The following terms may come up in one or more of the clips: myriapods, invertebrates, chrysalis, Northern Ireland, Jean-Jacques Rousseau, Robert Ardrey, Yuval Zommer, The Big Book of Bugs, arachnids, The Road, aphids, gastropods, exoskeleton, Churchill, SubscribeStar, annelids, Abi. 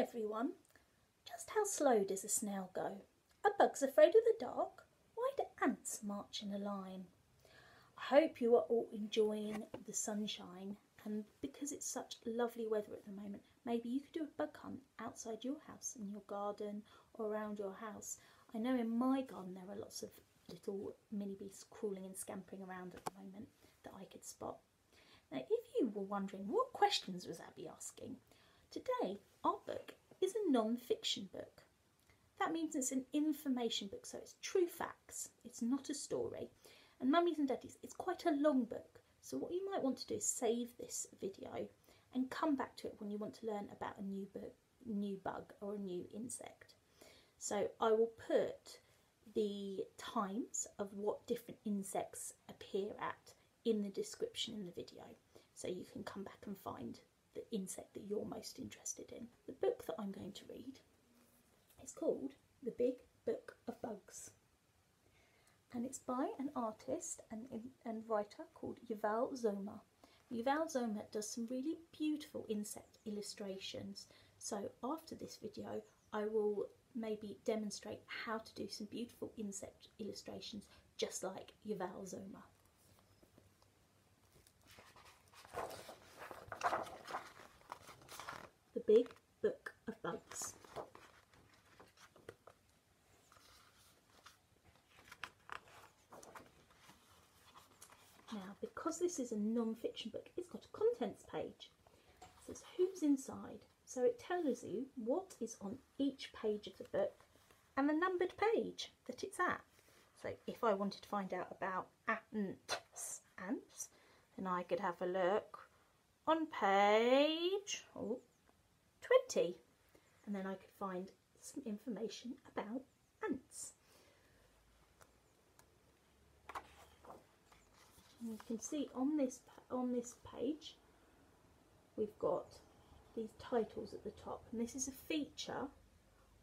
everyone. Just how slow does a snail go? Are bugs afraid of the dark? Why do ants march in a line? I hope you are all enjoying the sunshine, and because it's such lovely weather at the moment, maybe you could do a bug hunt outside your house, in your garden or around your house. I know in my garden there are lots of little mini bees crawling and scampering around at the moment that I could spot. Now, if you were wondering what questions was Abby asking, today our book is a non-fiction book. That means it's an information book, so it's true facts, it's not a story. And mummies and daddies, it's quite a long book, so what you might want to do is save this video and come back to it when you want to learn about a new bug or a new insect. So I will put the times of what different insects appear at in the description in the video, so you can come back and find the insect that you're most interested in. The book that I'm going to read is called The Big Book of Bugs, and it's by an artist and writer called Yuval Zommer. Yuval Zommer does some really beautiful insect illustrations, so after this video I will maybe demonstrate how to do some beautiful insect illustrations just like Yuval Zommer. The Big Book of Bugs. Now, because this is a non-fiction book, it's got a contents page. It says who's inside, so it tells you what is on each page of the book and the numbered page that it's at. So if I wanted to find out about ants, then I could have a look on page 20, and then I could find some information about ants. And you can see on this page we've got these titles at the top, and this is a feature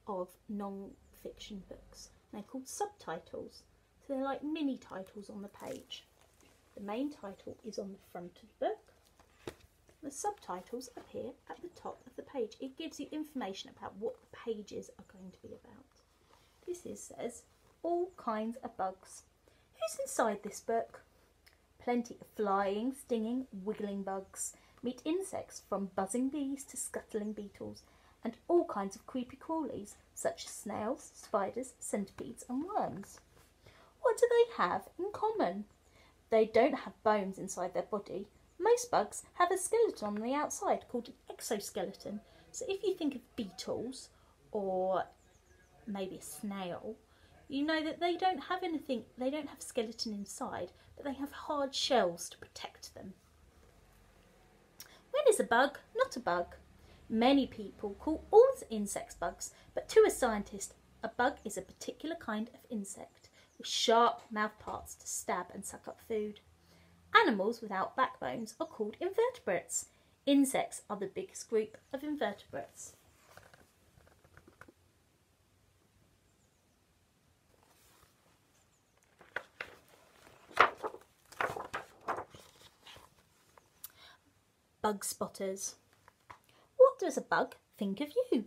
of non-fiction books. They're called subtitles, so they're like mini titles on the page. The main title is on the front of the book. The subtitles appear at the top of the page. It gives you information about what the pages are going to be about. This says all kinds of bugs. Who's inside this book? Plenty of flying, stinging, wiggling bugs. Meet insects from buzzing bees to scuttling beetles, and all kinds of creepy crawlies such as snails, spiders, centipedes and worms. What do they have in common? They don't have bones inside their body. Most bugs have a skeleton on the outside called an exoskeleton. So if you think of beetles or maybe a snail, you know that they don't have anything, they don't have a skeleton inside, but they have hard shells to protect them. When is a bug not a bug? Many people call all insects bugs, but to a scientist, a bug is a particular kind of insect with sharp mouth parts to stab and suck up food. Animals without backbones are called invertebrates. Insects are the biggest group of invertebrates. Bug spotters. What does a bug think of you?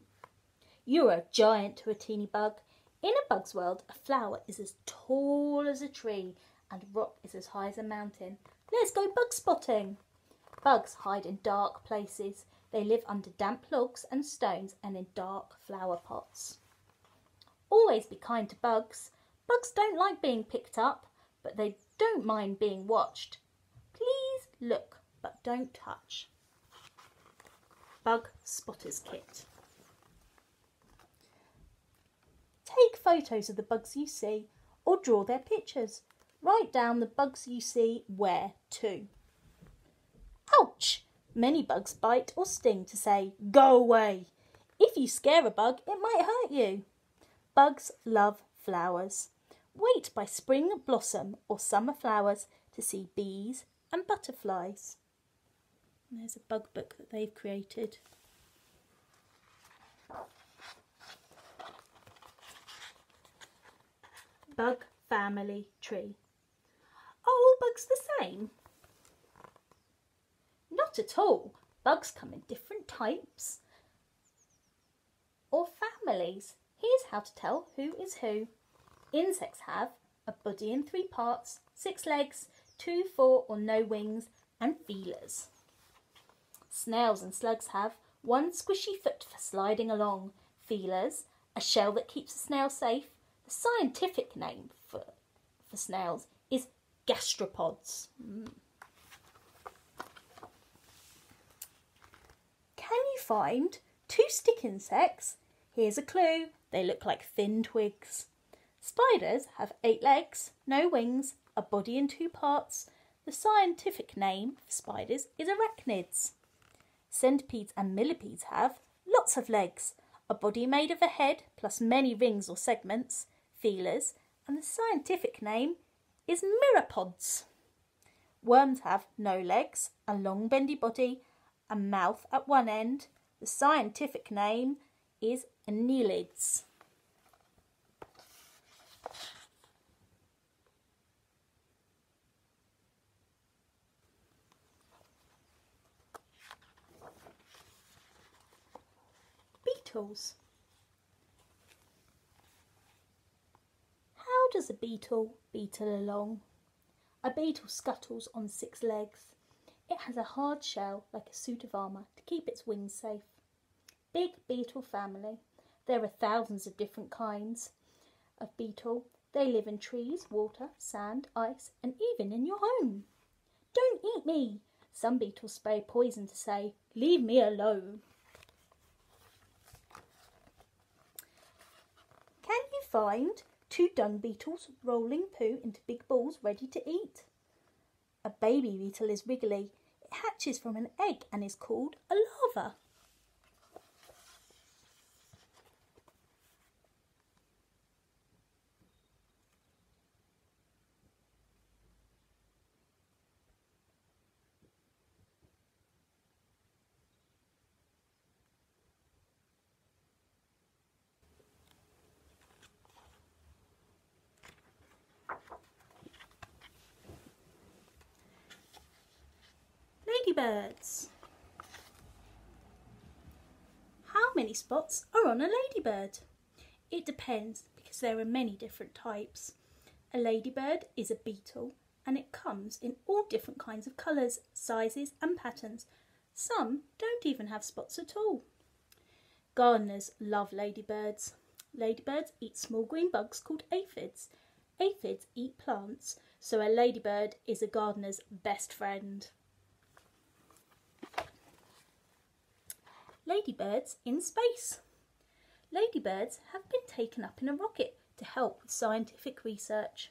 You're a giant to a teeny bug. In a bug's world, a flower is as tall as a tree and a rock is as high as a mountain. Let's go bug spotting. Bugs hide in dark places. They live under damp logs and stones and in dark flower pots. Always be kind to bugs. Bugs don't like being picked up, but they don't mind being watched. Please look, but don't touch. Bug spotters kit. Take photos of the bugs you see or draw their pictures. Write down the bugs you see where to. Ouch! Many bugs bite or sting to say, go away. If you scare a bug, it might hurt you. Bugs love flowers. Wait by spring blossom or summer flowers to see bees and butterflies. And there's a bug book that they've created. Bug family tree. Are all bugs the same? Not at all. Bugs come in different types or families. Here's how to tell who is who. Insects have a body in three parts, 6 legs, 2, 4 or no wings, and feelers. Snails and slugs have one squishy foot for sliding along, feelers, a shell that keeps a snail safe. The scientific name for snails is gastropods. Can you find 2 stick insects? Here's a clue, they look like thin twigs. Spiders have 8 legs, no wings, a body in 2 parts. The scientific name for spiders is arachnids. Centipedes and millipedes have lots of legs, a body made of a head plus many rings or segments, feelers, and the scientific name is myriapods. Worms have no legs, a long bendy body, a mouth at one end. The scientific name is annelids. Beetles. How does a beetle beetle along? A beetle scuttles on 6 legs. It has a hard shell like a suit of armour to keep its wings safe. Big beetle family. There are thousands of different kinds of beetle. They live in trees, water, sand, ice, and even in your home. Don't eat me! Some beetles spray poison to say, leave me alone. Can you find 2 dung beetles rolling poo into big balls ready to eat? A baby beetle is wiggly. It hatches from an egg and is called a larva. Birds. How many spots are on a ladybird? It depends because there are many different types. A ladybird is a beetle and it comes in all different kinds of colours, sizes and patterns. Some don't even have spots at all. Gardeners love ladybirds. Ladybirds eat small green bugs called aphids. Aphids eat plants, so a ladybird is a gardener's best friend. Ladybirds in space. Ladybirds have been taken up in a rocket to help with scientific research.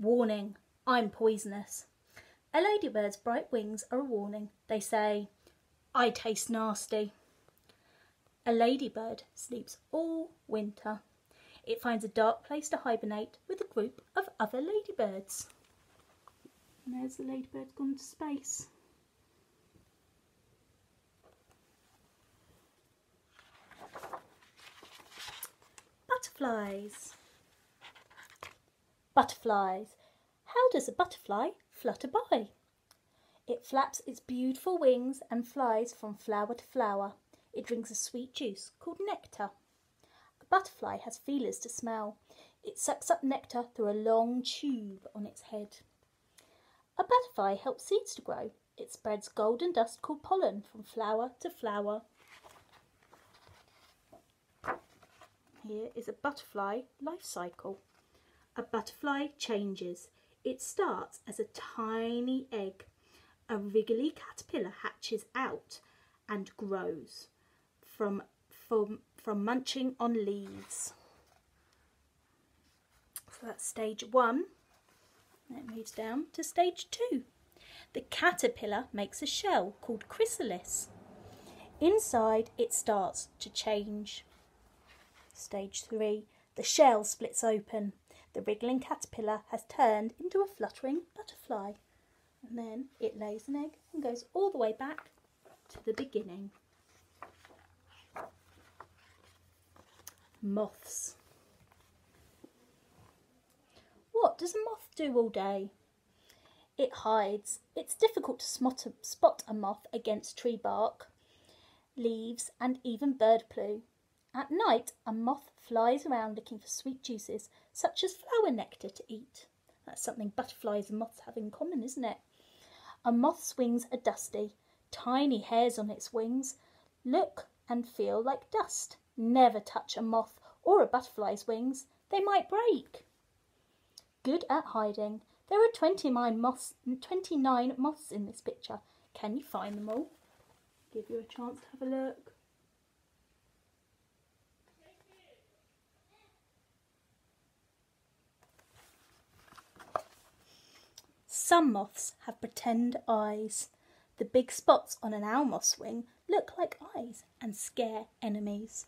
Warning, I'm poisonous. A ladybird's bright wings are a warning. They say, I taste nasty. A ladybird sleeps all winter. It finds a dark place to hibernate with a group of other ladybirds. And there's the ladybird gone to space. Butterflies. Butterflies. How does a butterfly flutter by? It flaps its beautiful wings and flies from flower to flower. It drinks a sweet juice called nectar. A butterfly has feelers to smell. It sucks up nectar through a long tube on its head. A butterfly helps seeds to grow. It spreads golden dust called pollen from flower to flower. Here is a butterfly life cycle. A butterfly changes. It starts as a tiny egg. A wriggly caterpillar hatches out and grows from munching on leaves. So that's stage 1. That moves down to stage 2. The caterpillar makes a shell called chrysalis. Inside it starts to change. Stage 3, the shell splits open. The wriggling caterpillar has turned into a fluttering butterfly. And then it lays an egg and goes all the way back to the beginning. Moths. What does a moth do all day? It hides. It's difficult to spot a moth against tree bark, leaves, and even bird poo. At night, a moth flies around looking for sweet juices, such as flower nectar, to eat. That's something butterflies and moths have in common, isn't it? A moth's wings are dusty, tiny hairs on its wings look and feel like dust. Never touch a moth or a butterfly's wings, they might break. Good at hiding. There are 29 moths in this picture. Can you find them all? Give you a chance to have a look. Some moths have pretend eyes. The big spots on an owl moth's wing look like eyes and scare enemies.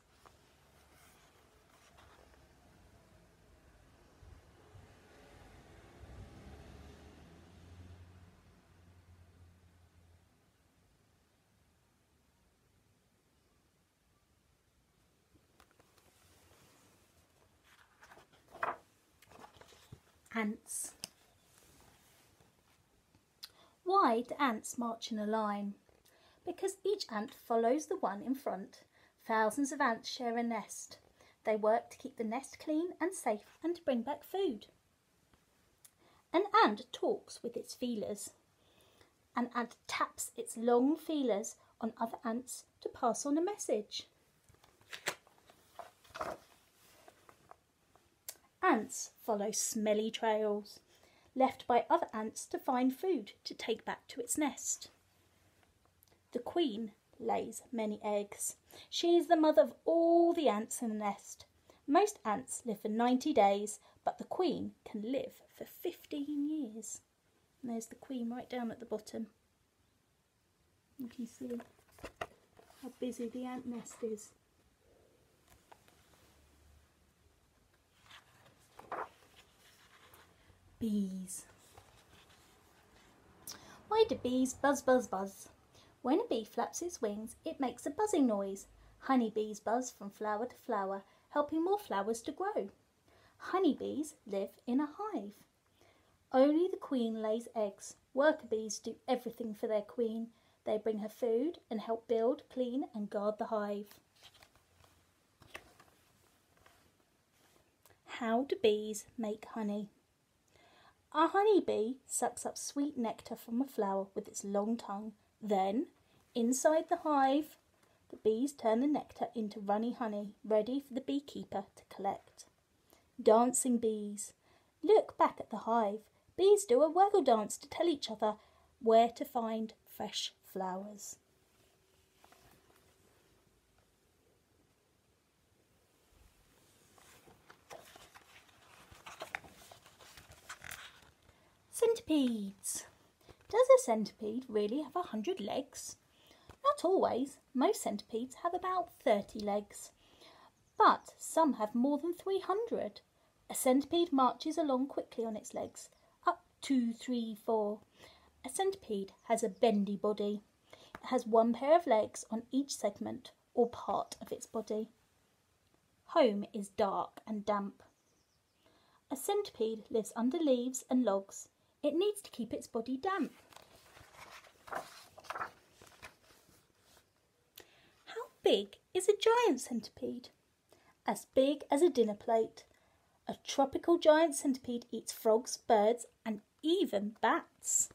Ants. Why do ants march in a line? Because each ant follows the one in front. Thousands of ants share a nest. They work to keep the nest clean and safe and to bring back food. An ant talks with its feelers. An ant taps its long feelers on other ants to pass on a message. Ants follow smelly trails left by other ants to find food to take back to its nest. The queen lays many eggs. She is the mother of all the ants in the nest. Most ants live for 90 days, but the queen can live for 15 years. And there's the queen right down at the bottom. You can see how busy the ant nest is. Bees. Why do bees buzz, buzz, buzz? When a bee flaps its wings, it makes a buzzing noise. Honeybees buzz from flower to flower, helping more flowers to grow. Honeybees live in a hive. Only the queen lays eggs. Worker bees do everything for their queen. They bring her food and help build, clean, and guard the hive. How do bees make honey? A honeybee sucks up sweet nectar from a flower with its long tongue. Then, inside the hive, the bees turn the nectar into runny honey, ready for the beekeeper to collect. Dancing bees. Look back at the hive. Bees do a waggle dance to tell each other where to find fresh flowers. Centipedes. Does a centipede really have 100 legs? Not always. Most centipedes have about 30 legs, but some have more than 300. A centipede marches along quickly on its legs. Up 2, 3, 4. A centipede has a bendy body. It has one pair of legs on each segment or part of its body. Home is dark and damp. A centipede lives under leaves and logs. It needs to keep its body damp. How big is a giant centipede? As big as a dinner plate. A tropical giant centipede eats frogs, birds, and even bats.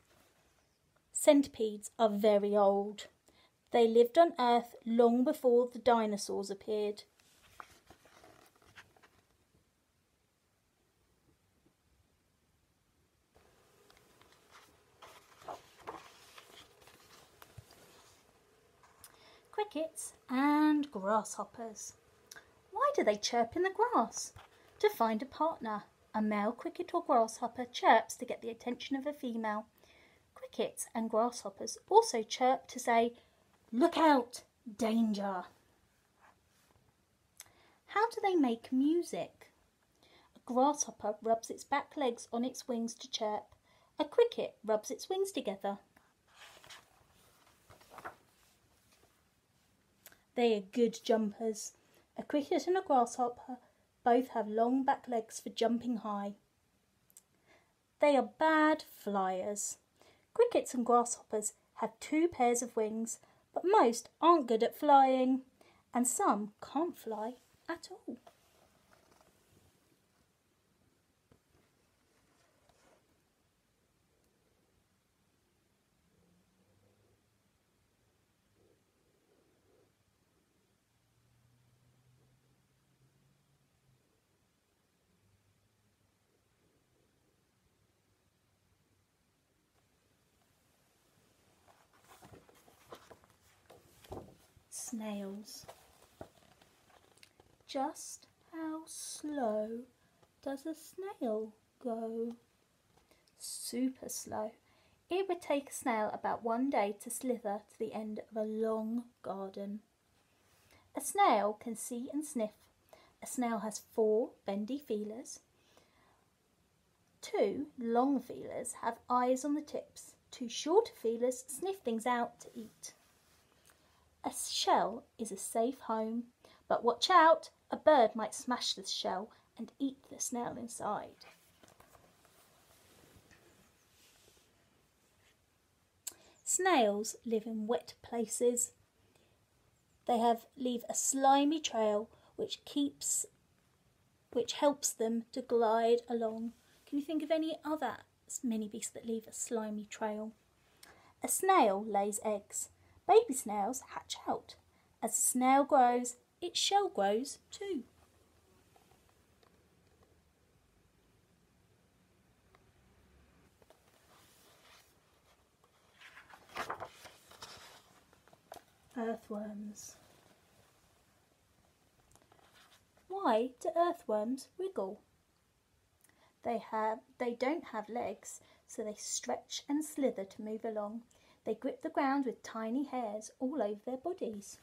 Centipedes are very old. They lived on Earth long before the dinosaurs appeared. Crickets and grasshoppers. Why do they chirp in the grass? To find a partner. A male cricket or grasshopper chirps to get the attention of a female. Crickets and grasshoppers also chirp to say, "Look out, danger." How do they make music? A grasshopper rubs its back legs on its wings to chirp. A cricket rubs its wings together. They are good jumpers. A cricket and a grasshopper both have long back legs for jumping high. They are bad flyers. Crickets and grasshoppers have two pairs of wings, but most aren't good at flying. and some can't fly at all. Snails. Just how slow does a snail go? Super slow. It would take a snail about one day to slither to the end of a long garden. A snail can see and sniff. A snail has 4 bendy feelers. 2 long feelers have eyes on the tips. 2 shorter feelers sniff things out to eat. A shell is a safe home, but watch out, a bird might smash the shell and eat the snail inside. Snails live in wet places. They leave a slimy trail which helps them to glide along. Can you think of any other mini beasts that leave a slimy trail? A snail lays eggs. Baby snails hatch out. As the snail grows, its shell grows too. Earthworms. Why do earthworms wriggle? They don't have legs, so they stretch and slither to move along. They grip the ground with tiny hairs all over their bodies.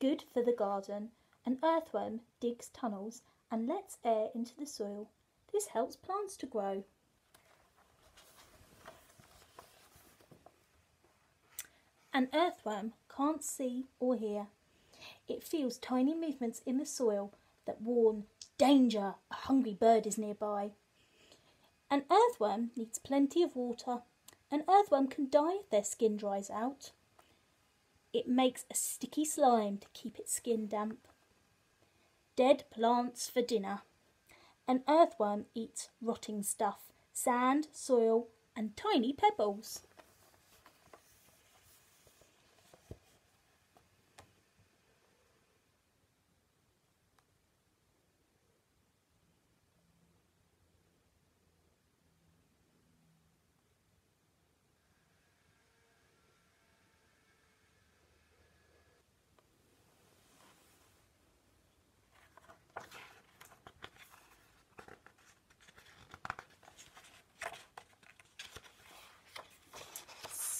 Good for the garden, an earthworm digs tunnels and lets air into the soil. This helps plants to grow. An earthworm can't see or hear. It feels tiny movements in the soil that warn, danger, a hungry bird is nearby. An earthworm needs plenty of water. An earthworm can die if their skin dries out. It makes a sticky slime to keep its skin damp. Dead plants for dinner. An earthworm eats rotting stuff, sand, soil, and tiny pebbles.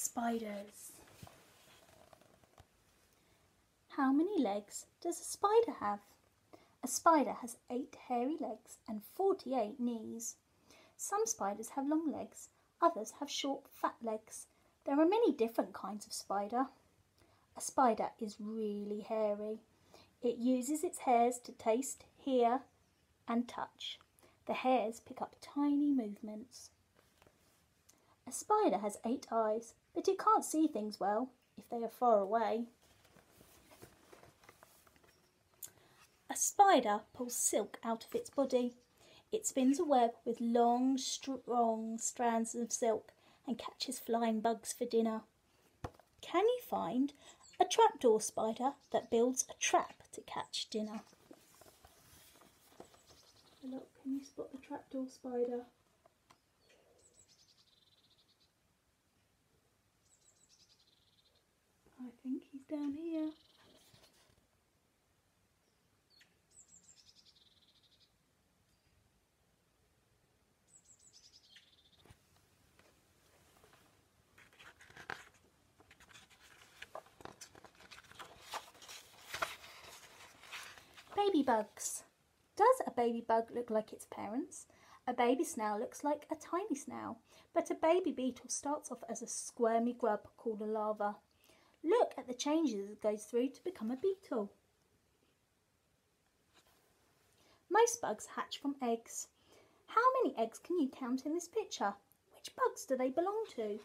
Spiders. How many legs does a spider have? A spider has 8 hairy legs and 48 knees. Some spiders have long legs, others have short, fat legs. There are many different kinds of spider. A spider is really hairy. It uses its hairs to taste, hear, and touch. The hairs pick up tiny movements. A spider has 8 eyes, but it can't see things well if they are far away. A spider pulls silk out of its body. It spins a web with long, strong strands of silk and catches flying bugs for dinner. Can you find a trapdoor spider that builds a trap to catch dinner? Look, can you spot the trapdoor spider? I think he's down here. Baby bugs. Does a baby bug look like its parents? A baby snail looks like a tiny snail, but a baby beetle starts off as a squirmy grub called a larva. Look at the changes it goes through to become a beetle. Most bugs hatch from eggs. How many eggs can you count in this picture? Which bugs do they belong to?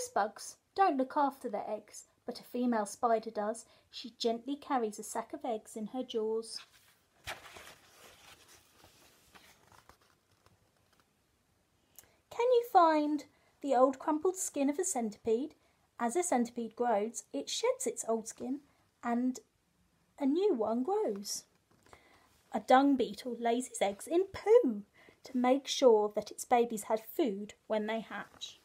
Most bugs don't look after their eggs, but a female spider does. She gently carries a sack of eggs in her jaws. Can you find the old crumpled skin of a centipede? As a centipede grows, it sheds its old skin and a new one grows. A dung beetle lays his eggs in poo to make sure that its babies had food when they hatch.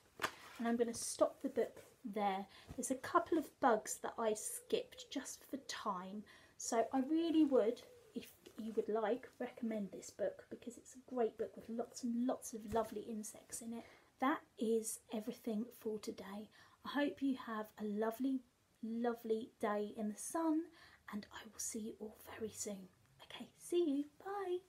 And I'm going to stop the book there. There's a couple of bugs that I skipped just for time. So I really would, if you would like, recommend this book because it's a great book with lots and lots of lovely insects in it. That is everything for today. I hope you have a lovely, lovely day in the sun and I will see you all very soon. Okay, see you. Bye.